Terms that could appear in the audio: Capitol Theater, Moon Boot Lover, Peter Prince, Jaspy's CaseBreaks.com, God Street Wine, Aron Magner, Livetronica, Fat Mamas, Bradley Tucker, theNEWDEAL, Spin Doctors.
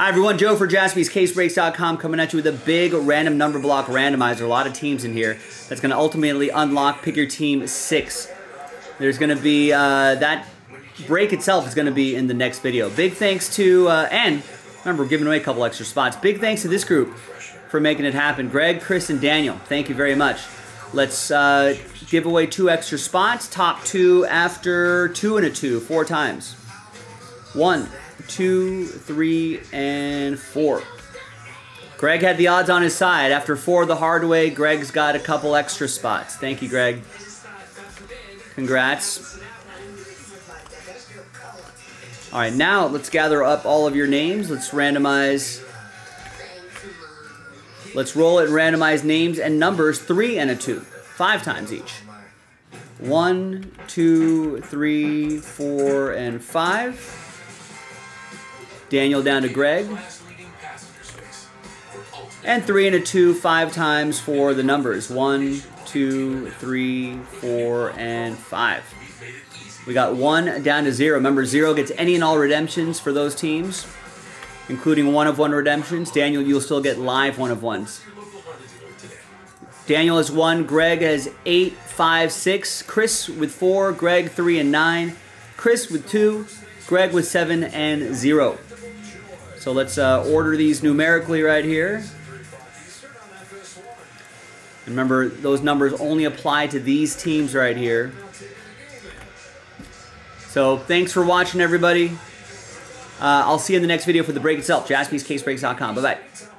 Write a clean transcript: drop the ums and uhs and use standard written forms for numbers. Hi everyone, Joe for Jaspy's CaseBreaks.com coming at you with a big random number block randomizer. A lot of teams in here. That's going to ultimately unlock Pick Your Team 6. There's going to be that break itself is going to be in the next video. Big thanks to, and remember, we're giving away a couple extra spots. Big thanks to this group for making it happen. Greg, Chris, and Daniel, thank you very much. Let's give away 2 extra spots. Top 2 after 2 and a 2, 4 times. 1, 2, 3, and 4. Greg had the odds on his side. After 4 the hard way, Greg's got a couple extra spots. Thank you, Greg. Congrats. All right, now let's gather up all of your names. Let's randomize. Let's roll it, randomize names and numbers 3 and a 2, 5 times each. 1, 2, 3, 4, and 5. Daniel down to Greg. And 3 and a 2, 5 times for the numbers. 1, 2, 3, 4, and 5. We got 1 down to 0. Remember, 0 gets any and all redemptions for those teams, including 1-of-1 redemptions. Daniel, you'll still get live 1-of-1s. Daniel has 1. Greg has 8, 5, 6. Chris with 4. Greg 3 and 9. Chris with 2. Greg with 7 and 0. So let's order these numerically right here. And remember, those numbers only apply to these teams right here. So thanks for watching, everybody. I'll see you in the next video for the break itself. JaspysCaseBreaks.com. Bye-bye.